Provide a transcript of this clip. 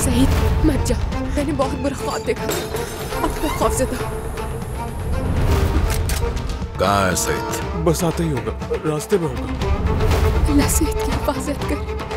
सईद मत जा, मैंने बहुत बुरा ख्वाब देखा, अपने खौफ से था। कहाँ है सईद? बस आता ही होगा, रास्ते में होगा। अल्लाह सईद की हिफाजत कर।